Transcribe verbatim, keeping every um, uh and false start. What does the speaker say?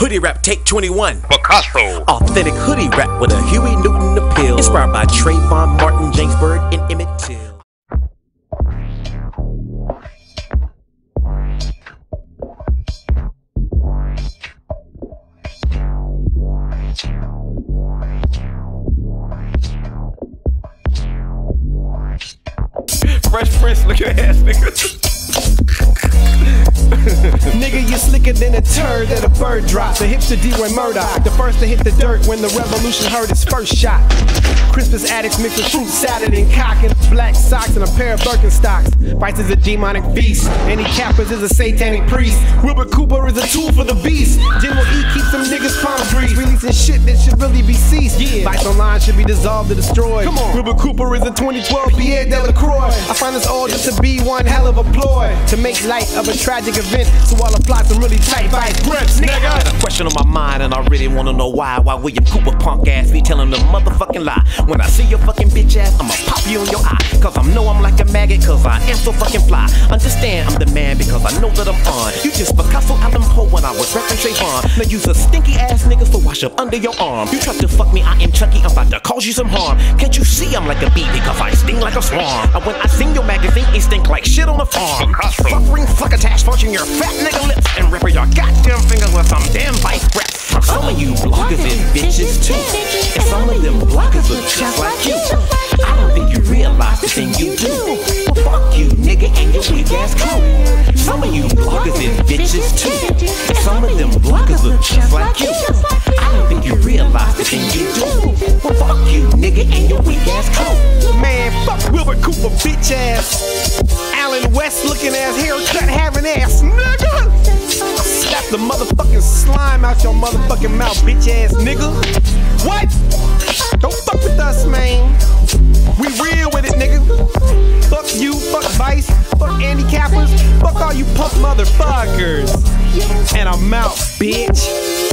Hoodie Rap Take twenty-one. Pikahsso. Authentic hoodie rap with a Huey Newton appeal. Inspired by Trayvon Martin, James Bird, and Emmett Till. Fresh Prince, look at your ass, nigga. Nigga, you slicker than a turd that a bird dropped. The hipster Deroy Murdock, the first to hit the dirt when the revolution heard its first shot. Crispus addicts mixed with fruit salad and cock and black socks and a pair of Birkenstocks. Vice is a demonic beast. Andy Cappers is a satanic priest. Wilbert Cooper is a tool for the beast. General E keeps them niggas palm trees, releasing shit that should really be ceased. Yeah. Vice online should be dissolved or destroyed. Come on. Wilbert Cooper is a twenty twelve Pierre Delacroix. I find this all just to be one hell of a ploy to make light of a tragic event, so all the plots are really tight by grips, nigga. I got a question on my mind and I really wanna know why. Why William Cooper punk ass be telling the motherfucking lie? When I see your fucking bitch ass, I'ma pop you in your eye. Cause I know I'm like a maggot, cause I am so fucking fly. Understand I'm the man because I know that I'm on. You just Pikahsso out them hoe when I was reppin' Trayvon. Now you's a stinky ass nigga, so wash up under your arm. You tried to fuck me, I am Chucky, I'm about to cause you some harm. Can't you see I'm like a bee because I sting like a swarm? And when I sing your magazine, it stink like shit on a farm. Suffering fuck attached, fortune your fat nigga lips and ripper your goddamn fingers with some damn bite breath. Some of you bloggers and bitches too, and some of them bloggers look just like you. I don't think you realize the thing you do. Well, fuck you, nigga, and your big ass crew. Some of you bloggers and bitches too, and some of them bloggers look just like you. I don't think you realize the thing you do. Well, fuck you, nigga, and your weak ass crew. Man, fuck Wilbert Cooper, bitch ass. Alan West looking ass, haircut having ass, nigga. Slap the motherfucking slime out your motherfucking mouth, bitch ass nigga. What? Don't fuck with us, man. We real with it, nigga. Fuck you, fuck Vice, fuck Andy Cappers, fuck all you punk motherfuckers. And I'm out, bitch.